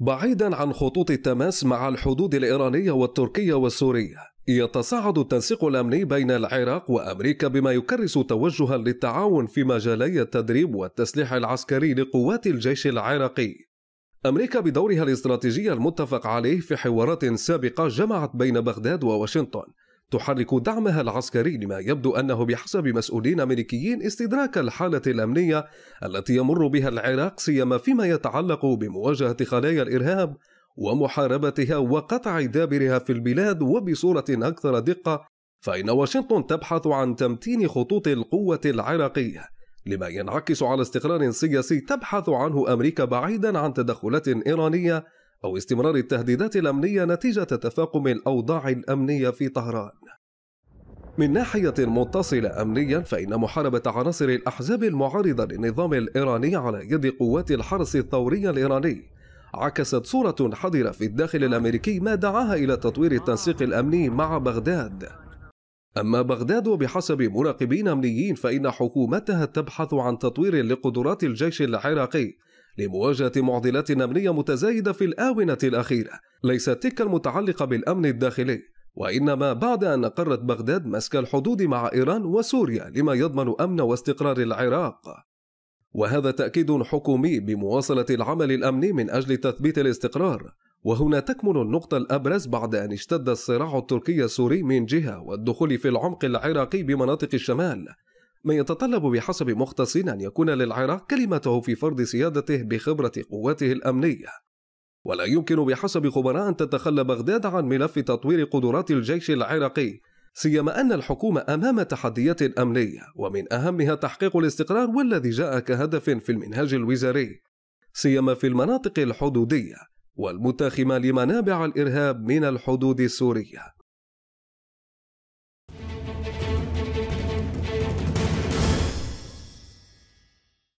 بعيدا عن خطوط التماس مع الحدود الإيرانية والتركية والسورية، يتصاعد التنسيق الأمني بين العراق وأمريكا بما يكرس توجها للتعاون في مجالي التدريب والتسليح العسكري لقوات الجيش العراقي. أمريكا بدورها الاستراتيجي المتفق عليه في حوارات سابقة جمعت بين بغداد وواشنطن تحرك دعمها العسكري لما يبدو أنه بحسب مسؤولين أمريكيين استدراك الحالة الأمنية التي يمر بها العراق، سيما فيما يتعلق بمواجهة خلايا الإرهاب ومحاربتها وقطع دابرها في البلاد. وبصورة أكثر دقة فإن واشنطن تبحث عن تمتين خطوط القوة العراقية، لما ينعكس على استقرار سياسي تبحث عنه أمريكا بعيدا عن تدخلات إيرانية أو استمرار التهديدات الأمنية نتيجة تفاقم الأوضاع الأمنية في طهران. من ناحية متصلة أمنيا فإن محاربة عناصر الأحزاب المعارضة للنظام الإيراني على يد قوات الحرس الثوري الإيراني عكست صورة حاضرة في الداخل الأمريكي ما دعاها إلى تطوير التنسيق الأمني مع بغداد. أما بغداد وبحسب مراقبين أمنيين فإن حكومتها تبحث عن تطوير لقدرات الجيش العراقي لمواجهة معضلات أمنية متزايدة في الآونة الأخيرة، ليست تلك المتعلقة بالأمن الداخلي، وإنما بعد أن أقرت بغداد مسك الحدود مع إيران وسوريا لما يضمن أمن واستقرار العراق. وهذا تأكيد حكومي بمواصلة العمل الأمني من أجل تثبيت الاستقرار، وهنا تكمن النقطة الأبرز بعد أن اشتد الصراع التركي السوري من جهة والدخول في العمق العراقي بمناطق الشمال، ما يتطلب بحسب مختص أن يكون للعراق كلمته في فرض سيادته بخبرة قواته الأمنية. ولا يمكن بحسب خبراء أن تتخلى بغداد عن ملف تطوير قدرات الجيش العراقي، سيما أن الحكومة أمام تحديات أمنية ومن أهمها تحقيق الاستقرار والذي جاء كهدف في المنهاج الوزاري، سيما في المناطق الحدودية والمتاخمة لمنابع الإرهاب من الحدود السورية.